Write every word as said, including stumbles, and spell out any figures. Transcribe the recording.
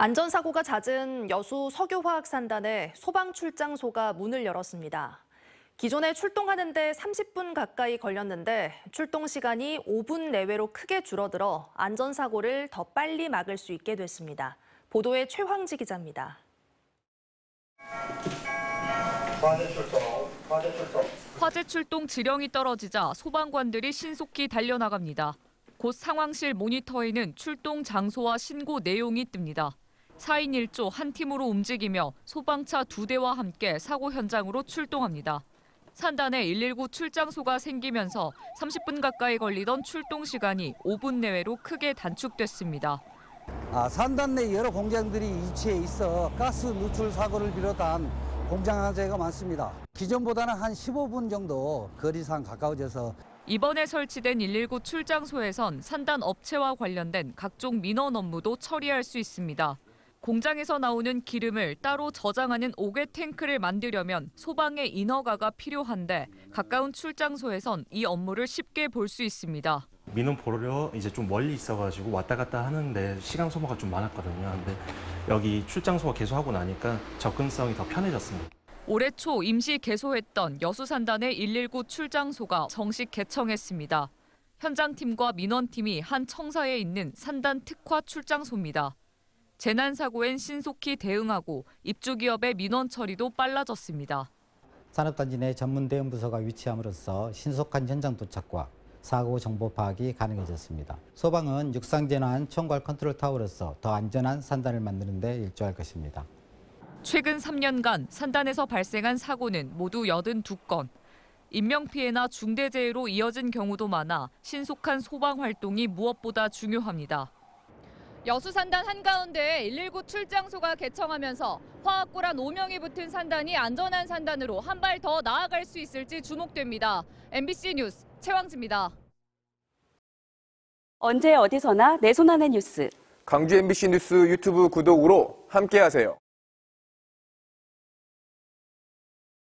안전사고가 잦은 여수석유화학산단의 소방출장소가 문을 열었습니다. 기존에 출동하는 데 삼십 분 가까이 걸렸는데 출동 시간이 오 분 내외로 크게 줄어들어 안전사고를 더 빨리 막을 수 있게 됐습니다. 보도에 최황지 기자입니다. 화재 출동, 화재 출동. 화재 출동 지령이 떨어지자 소방관들이 신속히 달려나갑니다. 곧 상황실 모니터에는 출동 장소와 신고 내용이 뜹니다. 사 인 일 조 한 팀으로 움직이며 소방차 두 대와 함께 사고 현장으로 출동합니다. 산단에 일일구 출장소가 생기면서 삼십 분 가까이 걸리던 출동 시간이 오 분 내외로 크게 단축됐습니다. 아, 산단 내 여러 공장들이 이치해 있어 가스 누출 사고를 비롯한 공장 화재가 많습니다. 기존보다는 한 십오 분 정도 거리상 가까워져서 이번에 설치된 일일구 출장소에선 산단 업체와 관련된 각종 민원 업무도 처리할 수 있습니다. 공장에서 나오는 기름을 따로 저장하는 옥외 탱크를 만들려면 소방의 인허가가 필요한데 가까운 출장소에선 이 업무를 쉽게 볼 수 있습니다. 민원 보러 이제 좀 멀리 있어가지고 왔다 갔다 하는데 시간 소모가 좀 많았거든요. 근데 여기 출장소가 개소하고 나니까 접근성이 더 편해졌습니다. 올해 초 임시 개소했던 여수산단의 일일구 출장소가 정식 개청했습니다. 현장팀과 민원팀이 한 청사에 있는 산단 특화 출장소입니다. 재난사고엔 신속히 대응하고 입주기업의 민원 처리도 빨라졌습니다. 산업단지 내 전문 대응 부서가 위치함으로써 신속한 현장 도착과 사고 정보 파악이 가능해졌습니다. 소방은 육상재난 총괄 컨트롤타워로서 더 안전한 산단을 만드는 데 일조할 것입니다. 최근 삼 년간 산단에서 발생한 사고는 모두 팔십이 건. 인명피해나 중대재해로 이어진 경우도 많아 신속한 소방활동이 무엇보다 중요합니다. 여수산단 한가운데에 일일구 출장소가 개청하면서 화학고란 오 명이 붙은 산단이 안전한 산단으로 한 발 더 나아갈 수 있을지 주목됩니다. 엠비씨 뉴스 최황지입니다. 언제 어디서나 내 손안의 뉴스. 광주 엠비씨 뉴스 유튜브 구독으로 함께하세요.